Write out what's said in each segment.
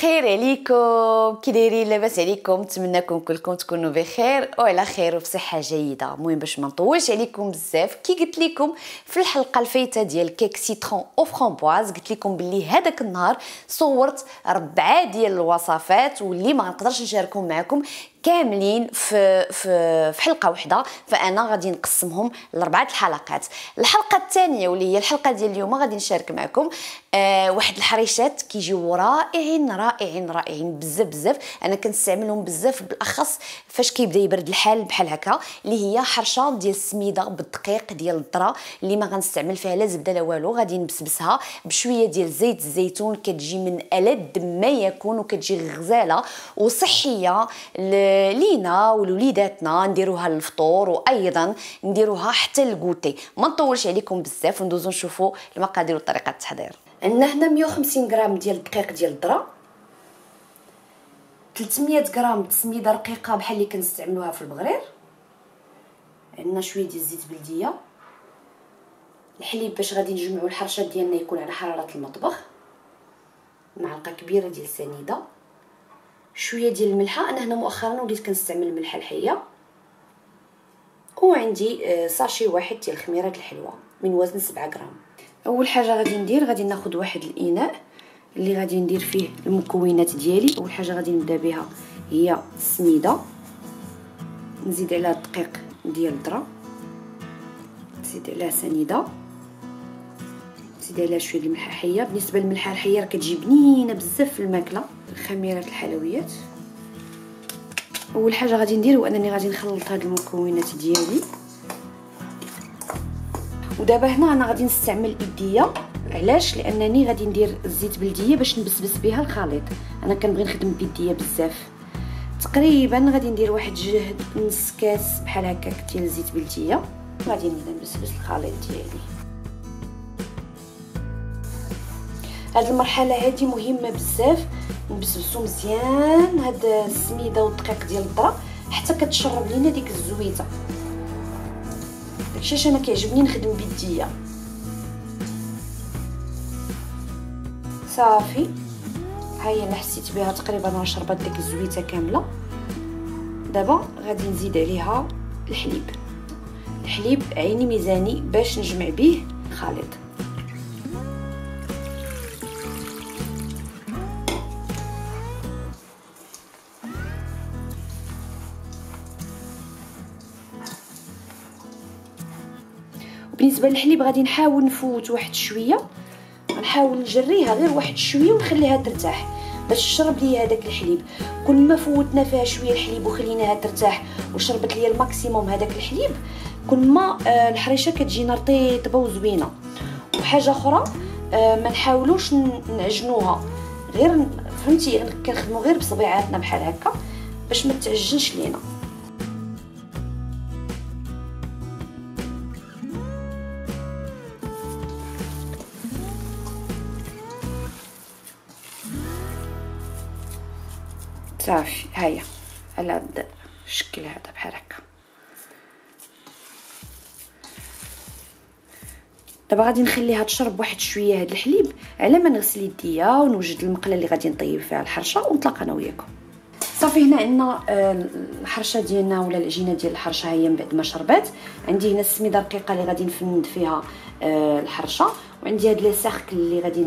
خير عليكم، كي دايرين؟ لاباس عليكم؟ نتمنىكم كلكم تكونوا بخير وعلى خير وفي صحه جيده. المهم باش ما نطولش عليكم بزاف، كي قلت لكم في الحلقه الفايته ديال كيك سيترون او فرامبواز قلت لكم باللي هذاك النهار صورت 4 ديال الوصفات واللي ما نقدرش نشاركهم معكم كاملين في حلقه وحده، فانا غادي نقسمهم لاربعه الحلقات. الحلقه الثانيه واللي هي الحلقه ديال اليوم غادي نشارك معكم واحد الحريشات كيجيو رائعين بزاف، انا كنستعملهم بزاف بالاخص فاش كيبدا يبرد الحال بحال هكا، اللي هي حرشه ديال السميده بالدقيق ديال الذره اللي ما غنستعمل فيها لا زبده لا والو، غادي نبسبسها بشويه ديال زيت الزيتون، كتجي من ألد ما يكون وكتجي غزاله وصحيه لينا ولوليداتنا، نديروها للفطور وايضا نديروها حتى للكوتي. ما نطولش عليكم بزاف وندوزو نشوفوا المقادير وطريقه التحضير. عندنا هنا 150 غرام ديال الدقيق ديال الذره، 300 غرام سميده رقيقه بحال اللي كنستعملوها في المغرير، عندنا شويه ديال الزيت بلديه، الحليب باش غادي نجمعوا الحرشات ديالنا يكون على حراره المطبخ، معلقه كبيره ديال السنيده، شويه ديال الملحه، انا هنا مؤخرا وليت كنستعمل الملحه الحيه، وعندي ساشي واحد ديال الخميرات الحلوه من وزن 7 غرام. اول حاجه غادي ندير غادي ناخذ واحد الاناء اللي غادي ندير فيه المكونات ديالي. اول حاجه غادي نبدا بها هي السميده، نزيد عليها الدقيق ديال الذره، نزيد عليها سنيده، نزيد عليها شويه ديال الملحه الحيه. بالنسبه للملحه الحيه راه كتجي بنينه بزاف في الماكله. الخميرات الحلويات اول حاجه غادي ندير هو انني غادي نخلط هاد المكونات ديالي. ودابا هنا انا غادي نستعمل ايديا، علاش؟ لانني غادي ندير الزيت بلديه باش نبسبس بها الخليط، انا كنبغي نخدم بيديا بزاف. تقريبا غادي ندير واحد جهد نص كاس بحال هكاك ديال الزيت بلديه، غادي نبدا نبسبس الخليط ديالي. هاد المرحله هادي مهمه بزاف، نبسبسو مزيان هاد السميده والدقيق ديال الذره حتى كتشرب لينا ديك الزويته. داكشي انا كيعجبني نخدم بيديا. صافي، ها هي انا حسيت بها تقريبا راه شربت ديك الزويته كامله. دابا غادي نزيد عليها الحليب، الحليب عيني ميزاني باش نجمع به الخليط. بالنسبه للحليب غادي نحاول نفوت واحد شويه، غنحاول نجريها غير واحد شويه ونخليها ترتاح باش تشرب لي هذاك الحليب. كل ما فوتنا فيها شويه الحليب وخليناها ترتاح وشربت لي الماكسيموم هذاك الحليب، كل ما الحريشه كتجينا رطيبه وزوينه. وحاجه اخرى ما نحاولوش نعجنوها، غير فهمتي كنخدموا غير بصبيعاتنا بحال هكا باش ما تعجنش لينا. صافي، هيا على هاد الشكل هذا بحال هكا. دابا غادي نخليها تشرب واحد شويه هاد الحليب على ما نغسل يديا ونوجد المقله اللي غادي نطيب فيها الحرشه ونطلق انا وياكم. صافي، هنا عندنا الحرشه ديالنا ولا العجينه ديال الحرشه، هي من بعد ما شربات. عندي هنا السميده الرقيقه اللي غادي نفند فيها الحرشه، وعندي هاد لي سيركل اللي غادي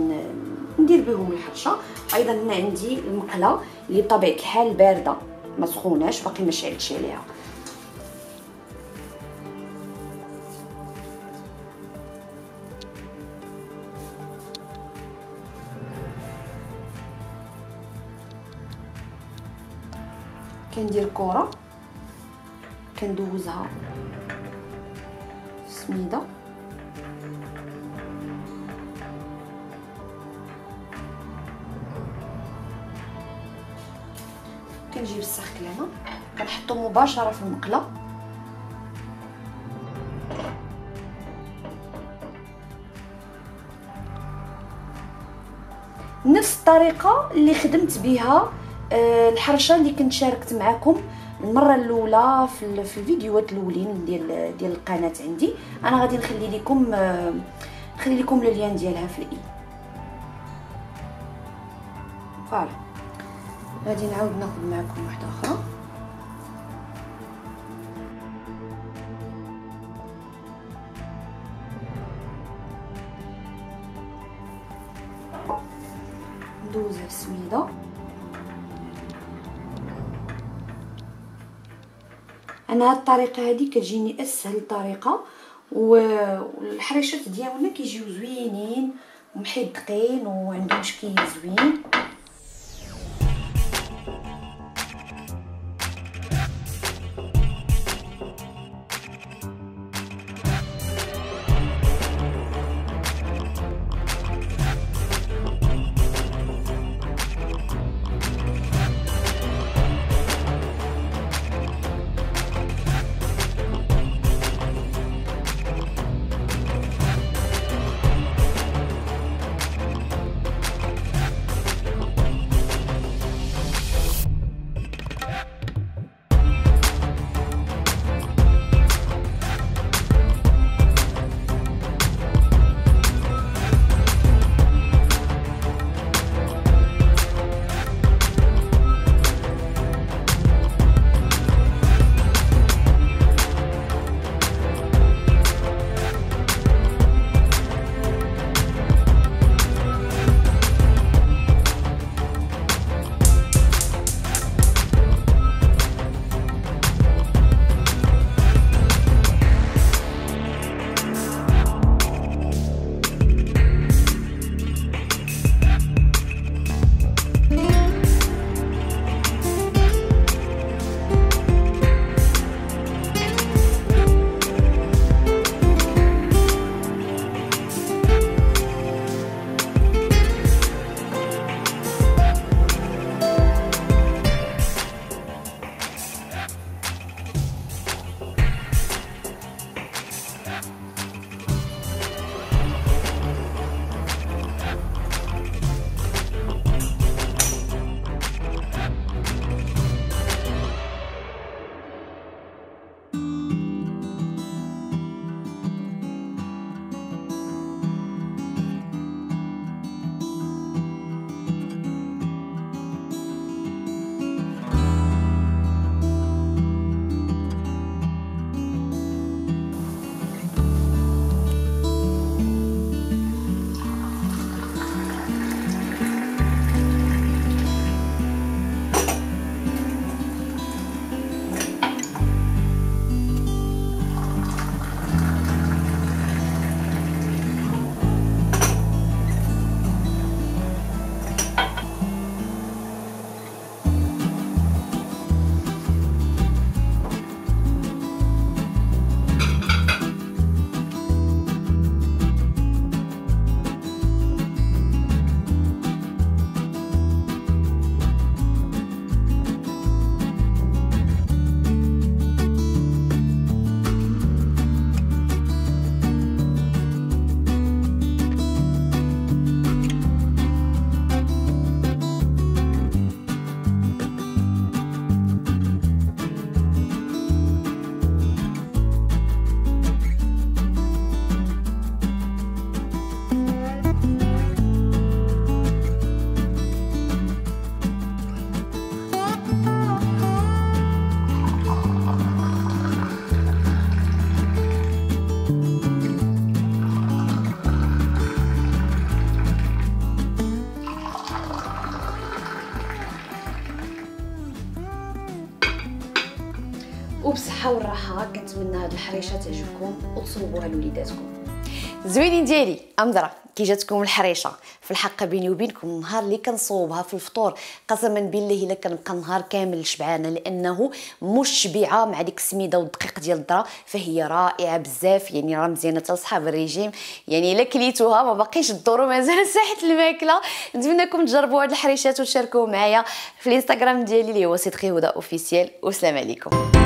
ندير بهم الحرشه. ايضا هنا عندي المقله اللي بطبيعه الحال بارده ما سخوناش، باقي ما شعلتش عليها. كندير كره كندوزها سميده، كنجيب السخك لهنا كنحطو مباشره في المقله. نفس الطريقه اللي خدمت بها الحرشه اللي كنت شاركت معكم المره الاولى في الفيديوهات الاولين ديال القناه عندي، انا غادي نخلي لكم اليان ديالها في الاي. فوالا غادي نعاود ناخذ معكم واحده اخرى. ندوزها السويده انا. هاد الطريقه هادي كتجيني اسهل طريقه، والحريشات ديالنا كيجيو زوينين ومحدقين وعندهم شكل زوين. وبصحه والراحه كنتمنى هاد الحريشه تعجبكم وتصوبوها لوليداتكم. زوينين ديالي امزره، كي جاتكم الحريشه؟ في الحق بيني وبينكم النهار اللي كنصوبها في الفطور قسما بالله الا كنبقى نهار كامل شبعانه، لانه مشبعه مع ديك السميده والدقيق ديال الذره، فهي رائعه بزاف. يعني راه مزيانه حتى لصحاب الريجيم، يعني الا كليتوها ما باقيش الدور ومازال ساحه الماكله. نتمنىكم تجربوا هاد الحريشات وتشاركوه معايا في الانستغرام ديالي اللي هو صدقي هدى اوفيسيال، والسلام عليكم.